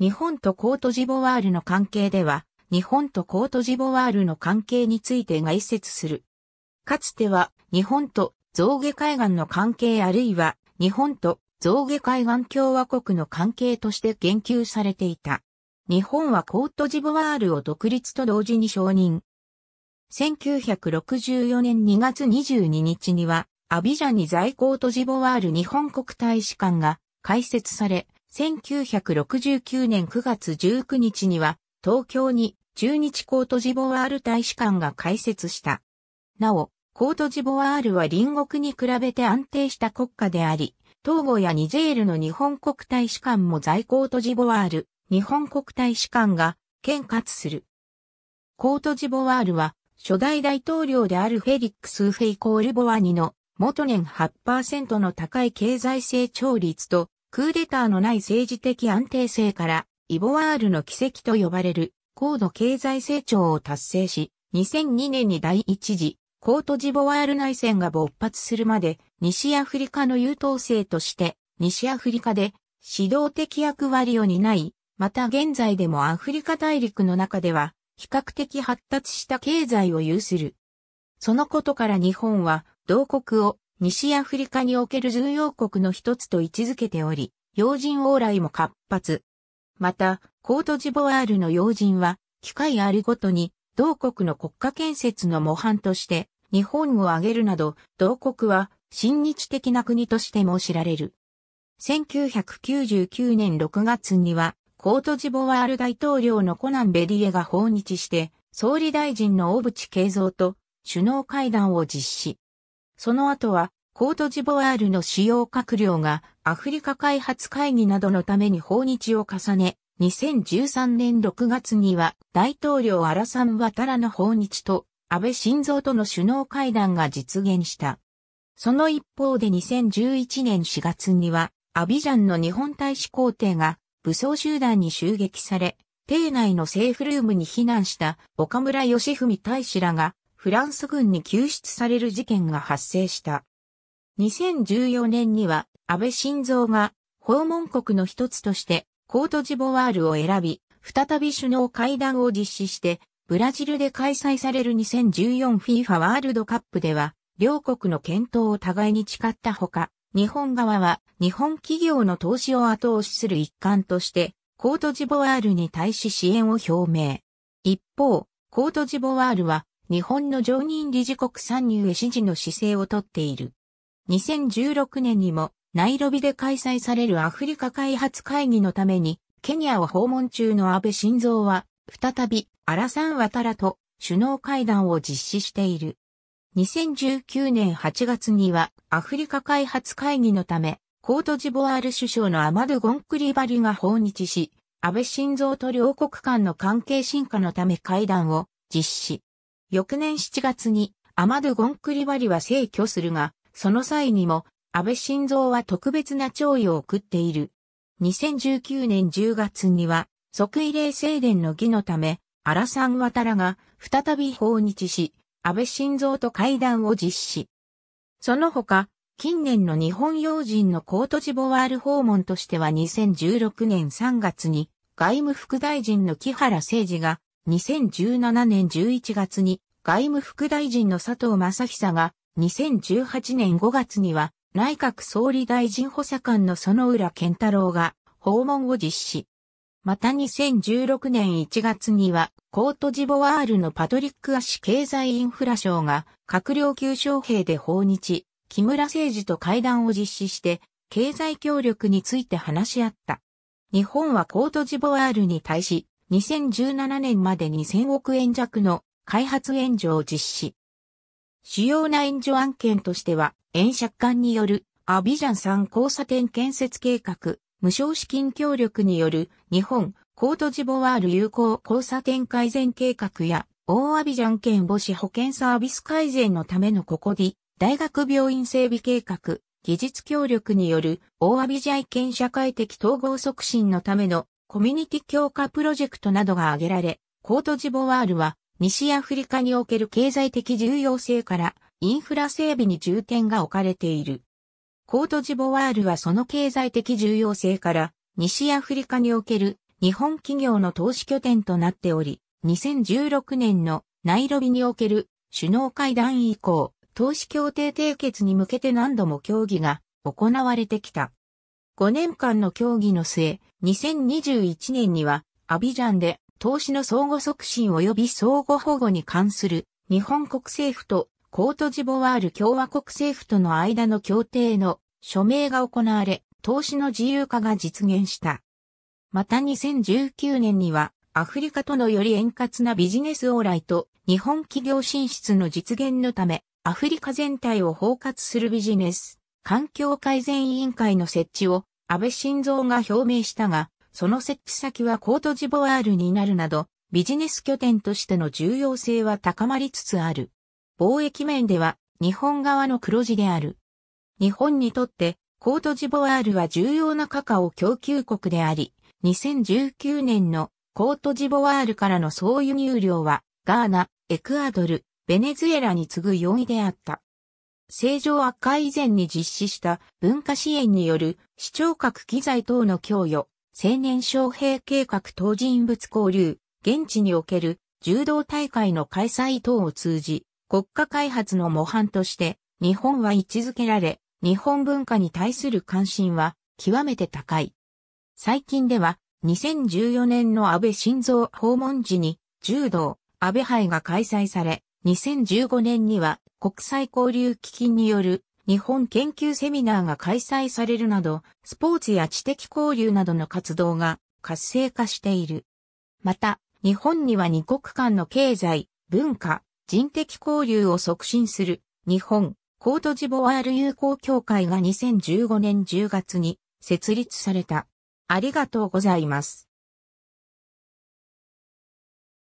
日本とコートジボワールの関係では、日本とコートジボワールの関係について概説する。かつては、日本と象牙海岸の関係あるいは、日本と象牙海岸共和国の関係として言及されていた。日本はコートジボワールを独立と同時に承認。1964年2月22日には、アビジャンに在コートジボワール日本国大使館が開設され、1969年9月19日には、東京に駐日コートジボワール大使館が開設した。なお、コートジボワールは隣国に比べて安定した国家であり、トーゴやニジェールの日本国大使館も在コートジボワール、日本国大使館が兼轄する。コートジボワールは、初代大統領であるフェリックス・フェイ・コール・ボワニの元年 8% の高い経済成長率と、クーデターのない政治的安定性から、イボワールの奇跡と呼ばれる高度経済成長を達成し、2002年に第一次コートジボワール内戦が勃発するまで西アフリカの優等生として西アフリカで指導的役割を担い、また現在でもアフリカ大陸の中では比較的発達した経済を有する。そのことから日本は同国を西アフリカにおける重要国の一つと位置づけており、要人往来も活発。また、コートジボワールの要人は、機会あるごとに、同国の国家建設の模範として、日本を挙げるなど、同国は、親日的な国としても知られる。1999年6月には、コートジボワール大統領のコナン・ベリエが訪日して、総理大臣の小渕恵三と首脳会談を実施。その後は、コートジボワールの主要閣僚がアフリカ開発会議などのために訪日を重ね、2013年6月には大統領アラサン・ワタラの訪日と安倍晋三との首脳会談が実現した。その一方で2011年4月にはアビジャンの日本大使公邸が武装集団に襲撃され、邸内のセーフルームに避難した岡村義文大使らがフランス軍に救出される事件が発生した。2014年には安倍晋三が訪問国の一つとしてコートジボワールを選び、再び首脳会談を実施して、ブラジルで開催される 2014FIFA ワールドカップでは、両国の健闘を互いに誓ったほか、日本側は日本企業の投資を後押しする一環として、コートジボワールに対し支援を表明。一方、コートジボワールは日本の常任理事国参入へ支持の姿勢をとっている。2016年にもナイロビで開催されるアフリカ開発会議のためにケニアを訪問中の安倍晋三は再びアラサン・ワタラと首脳会談を実施している。2019年8月にはアフリカ開発会議のためコートジボワール首相のアマド・ゴンクリバリが訪日し、安倍晋三と両国間の関係深化のため会談を実施。翌年7月にアマド・ゴンクリバリは逝去するが、その際にも、安倍晋三は特別な弔意を送っている。2019年10月には、即位礼正殿の儀のため、アラサン・ワタラが再び訪日し、安倍晋三と会談を実施。その他、近年の日本要人のコートジボワール訪問としては2016年3月に、外務副大臣の木原誠二が、2017年11月に、外務副大臣の佐藤正久が、2018年5月には内閣総理大臣補佐官の薗浦健太郎が訪問を実施。また2016年1月にはコートジボワールのパトリック・アシ経済インフラ相が閣僚級招聘で訪日、木村誠二と会談を実施して経済協力について話し合った。日本はコートジボワールに対し2017年まで2000億円弱の開発援助を実施。主要な援助案件としては、円借款によるアビジャン3交差点建設計画、無償資金協力による日本コートジボワール友好交差点改善計画や、大アビジャン県母子保健サービス改善のためのココディ、大学病院整備計画、技術協力による大アビジャン県社会的統合促進のためのコミュニティ強化プロジェクトなどが挙げられ、コートジボワールは、西アフリカにおける経済的重要性からインフラ整備に重点が置かれている。コートジボワールはその経済的重要性から西アフリカにおける日本企業の投資拠点となっており、2016年のナイロビにおける首脳会談以降、投資協定締結に向けて何度も協議が行われてきた。5年間の協議の末、2021年にはアビジャンで投資の相互促進及び相互保護に関する日本国政府とコートジボワール共和国政府との間の協定の署名が行われ、投資の自由化が実現した。また2019年にはアフリカとのより円滑なビジネス往来と日本企業進出の実現のため、アフリカ全体を包括するビジネス環境改善委員会の設置を安倍晋三が表明したが、その設置先はコートジボワールになるなど、ビジネス拠点としての重要性は高まりつつある。貿易面では日本側の黒字である。日本にとってコートジボワールは重要なカカオ供給国であり、2019年のコートジボワールからの総輸入量はガーナ、エクアドル、ベネズエラに次ぐ4位であった。正常悪化以前に実施した文化支援による視聴覚機材等の供与、青年招聘計画等人物交流、現地における柔道大会の開催等を通じ、国家開発の模範として日本は位置づけられ、日本文化に対する関心は極めて高い。最近では2014年の安倍晋三訪問時に柔道安倍杯が開催され、2015年には国際交流基金による日本研究セミナーが開催されるなど、スポーツや知的交流などの活動が活性化している。また、日本には2国間の経済、文化、人的交流を促進する日本コートジボワール友好協会が2015年10月に設立された。ありがとうございます。